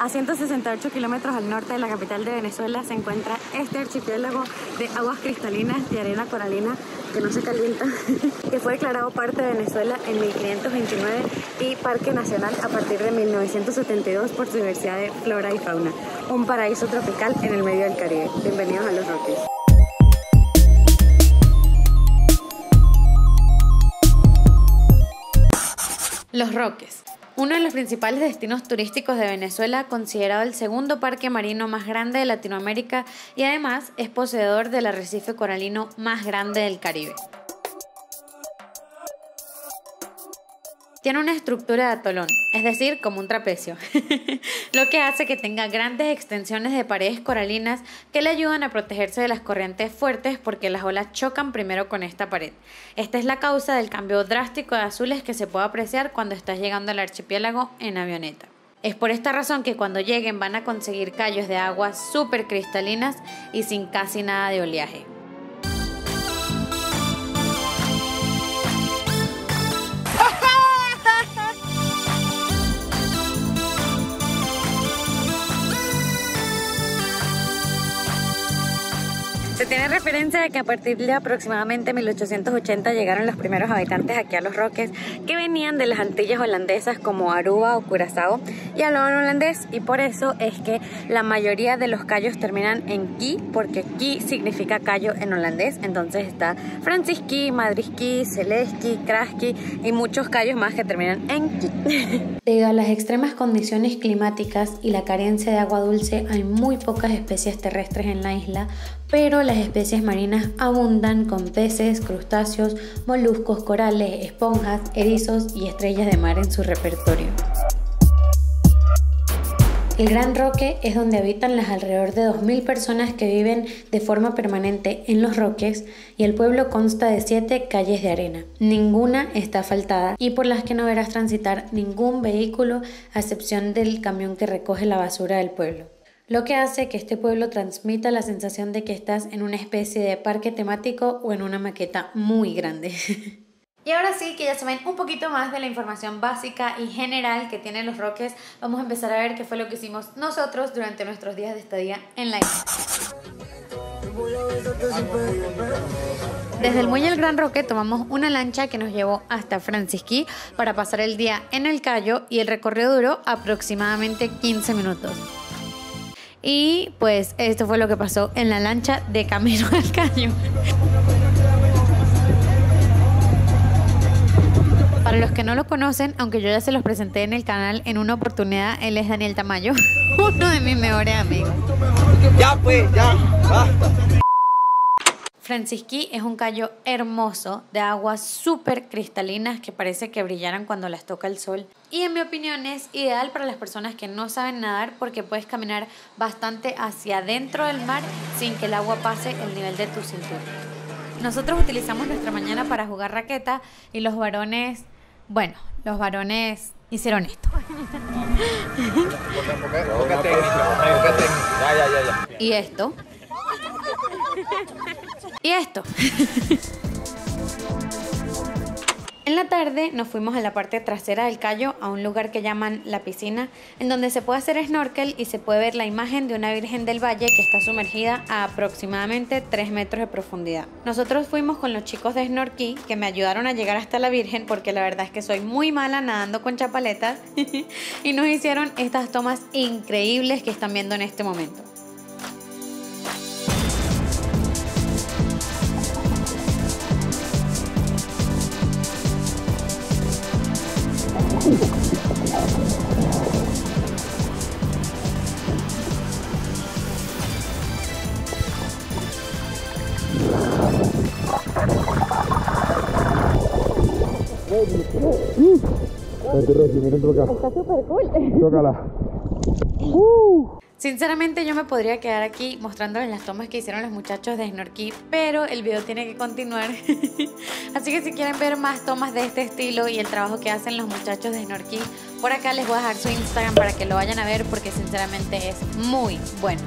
A 168 kilómetros al norte de la capital de Venezuela se encuentra este archipiélago de aguas cristalinas de arena coralina que no se calienta, que fue declarado parte de Venezuela en 1529 y Parque Nacional a partir de 1972 por su diversidad de flora y fauna. Un paraíso tropical en el medio del Caribe. Bienvenidos a Los Roques. Los Roques. Uno de los principales destinos turísticos de Venezuela, considerado el segundo parque marino más grande de Latinoamérica y además es poseedor del arrecife coralino más grande del Caribe. Tiene una estructura de atolón, es decir, como un trapecio, lo que hace que tenga grandes extensiones de paredes coralinas que le ayudan a protegerse de las corrientes fuertes porque las olas chocan primero con esta pared. Esta es la causa del cambio drástico de azules que se puede apreciar cuando estás llegando al archipiélago en avioneta. Es por esta razón que cuando lleguen van a conseguir cayos de agua súper cristalinas y sin casi nada de oleaje. Se tiene referencia de que a partir de aproximadamente 1880 llegaron los primeros habitantes aquí a Los Roques que venían de las Antillas holandesas como Aruba o Curazao y hablaban holandés, y por eso es que la mayoría de los cayos terminan en ki, porque ki significa cayo en holandés. Entonces está Francisky, Madrisky, Celesky, Kraski y muchos cayos más que terminan en ki. Debido a las extremas condiciones climáticas y la carencia de agua dulce hay muy pocas especies terrestres en la isla, pero las especies marinas abundan con peces, crustáceos, moluscos, corales, esponjas, erizos y estrellas de mar en su repertorio. El Gran Roque es donde habitan las alrededor de 2000 personas que viven de forma permanente en Los Roques, y el pueblo consta de 7 calles de arena. Ninguna está asfaltada y por las que no verás transitar ningún vehículo a excepción del camión que recoge la basura del pueblo, lo que hace que este pueblo transmita la sensación de que estás en una especie de parque temático o en una maqueta muy grande. Y ahora sí que ya saben un poquito más de la información básica y general que tiene Los Roques, vamos a empezar a ver qué fue lo que hicimos nosotros durante nuestros días de estadía en la isla. Desde el muelle del Gran Roque tomamos una lancha que nos llevó hasta Francisquí para pasar el día en el cayo, y el recorrido duró aproximadamente 15 minutos. Y pues esto fue lo que pasó en la lancha de camino al caño. Para los que no lo conocen, aunque yo ya se los presenté en el canal en una oportunidad, él es Daniel Tamayo, uno de mis mejores amigos. Ya pues, ya, basta. Francisquí es un cayo hermoso de aguas súper cristalinas que parece que brillaran cuando las toca el sol, y en mi opinión es ideal para las personas que no saben nadar porque puedes caminar bastante hacia adentro del mar sin que el agua pase el nivel de tu cintura. Nosotros utilizamos nuestra mañana para jugar raqueta y los varones, bueno, los varones hicieron esto. Y esto. Y esto. En la tarde nos fuimos a la parte trasera del cayo, a un lugar que llaman la piscina, en donde se puede hacer snorkel y se puede ver la imagen de una Virgen del Valle que está sumergida a aproximadamente 3 metros de profundidad. Nosotros fuimos con los chicos de Snorky que me ayudaron a llegar hasta la Virgen, porque la verdad es que soy muy mala nadando con chapaletas, y nos hicieron estas tomas increíbles que están viendo en este momento. Está súper cool. Tócala. Sinceramente yo me podría quedar aquí mostrándoles las tomas que hicieron los muchachos de Snorky, pero el video tiene que continuar. Así que si quieren ver más tomas de este estilo y el trabajo que hacen los muchachos de Snorky, por acá les voy a dejar su Instagram para que lo vayan a ver, porque sinceramente es muy bueno.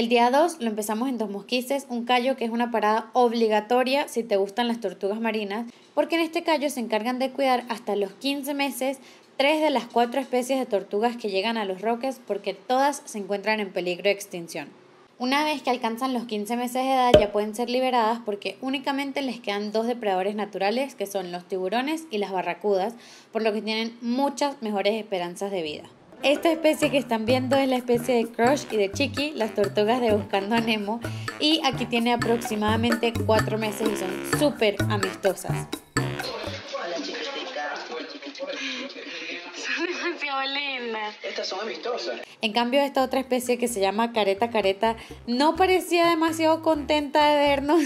El día 2 lo empezamos en Dos Mosquises, un cayo que es una parada obligatoria si te gustan las tortugas marinas, porque en este cayo se encargan de cuidar hasta los 15 meses 3 de las 4 especies de tortugas que llegan a Los Roques, porque todas se encuentran en peligro de extinción. Una vez que alcanzan los 15 meses de edad ya pueden ser liberadas, porque únicamente les quedan 2 depredadores naturales, que son los tiburones y las barracudas, por lo que tienen muchas mejores esperanzas de vida. Esta especie que están viendo es la especie de Crush y de Chiqui, las tortugas de Buscando a Nemo, y aquí tiene aproximadamente 4 meses y son súper amistosas. Hola chiquitica. Son demasiado lindas. Estas son amistosas. En cambio esta otra especie que se llama Careta Careta no parecía demasiado contenta de vernos.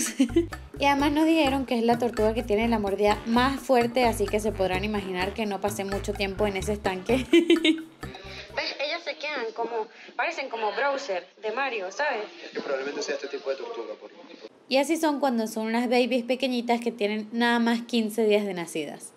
Y además nos dijeron que es la tortuga que tiene la mordida más fuerte, así que se podrán imaginar que no pasé mucho tiempo en ese estanque. ¿Ves? Ellas se quedan como, parecen como Browser de Mario, ¿sabes? Es que probablemente sea este tipo de tortuga. Y así son cuando son unas babies pequeñitas que tienen nada más 15 días de nacidas.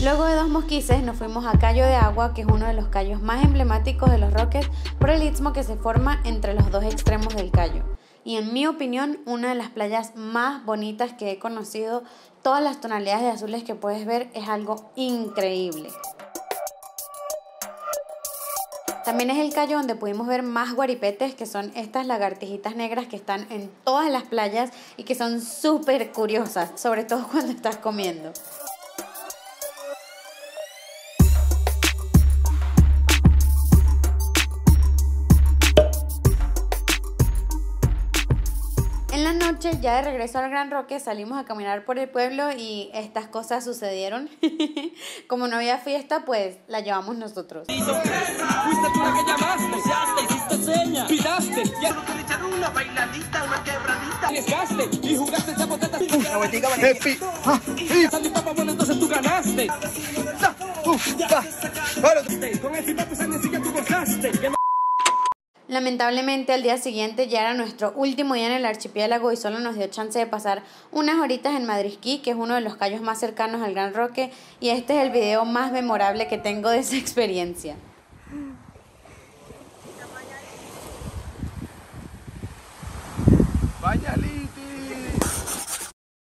Luego de Dos Mosquises nos fuimos a Cayo de Agua, que es uno de los cayos más emblemáticos de Los Roques por el istmo que se forma entre los dos extremos del cayo. Y en mi opinión, una de las playas más bonitas que he conocido, todas las tonalidades de azules que puedes ver es algo increíble. También es el cayo donde pudimos ver más guaripetes, que son estas lagartijitas negras que están en todas las playas y que son súper curiosas, sobre todo cuando estás comiendo. Ya de regreso al Gran Roque salimos a caminar por el pueblo y estas cosas sucedieron. Como no había fiesta, pues la llevamos nosotros. Lamentablemente al día siguiente ya era nuestro último día en el archipiélago y solo nos dio chance de pasar unas horitas en Madrisky, que es uno de los cayos más cercanos al Gran Roque, y este es el video más memorable que tengo de esa experiencia.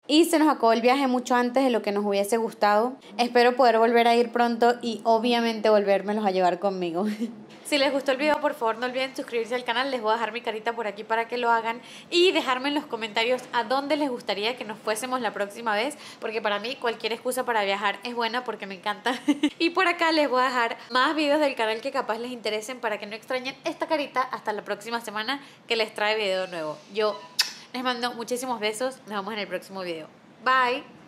Y se nos acabó el viaje mucho antes de lo que nos hubiese gustado. Espero poder volver a ir pronto y obviamente volvérmelos a llevar conmigo. Si les gustó el video, por favor no olviden suscribirse al canal, les voy a dejar mi carita por aquí para que lo hagan y dejarme en los comentarios a dónde les gustaría que nos fuésemos la próxima vez, porque para mí cualquier excusa para viajar es buena porque me encanta. Y por acá les voy a dejar más videos del canal que capaz les interesen para que no extrañen esta carita hasta la próxima semana que les trae video nuevo. Yo les mando muchísimos besos, nos vemos en el próximo video. Bye.